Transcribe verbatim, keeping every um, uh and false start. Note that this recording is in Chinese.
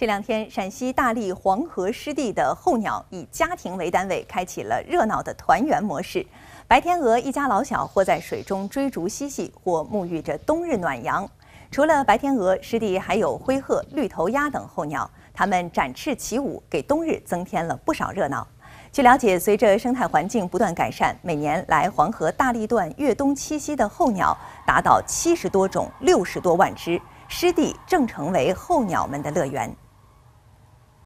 这两天，陕西大荔黄河湿地的候鸟以家庭为单位，开启了热闹的团圆模式。白天鹅一家老小或在水中追逐嬉戏，或沐浴着冬日暖阳。除了白天鹅，湿地还有灰鹤、绿头鸭等候鸟，它们展翅起舞，给冬日增添了不少热闹。 据了解，随着生态环境不断改善，每年来黄河大荔段越冬栖息的候鸟达到七十多种、六十多万只，湿地正成为候鸟们的乐园。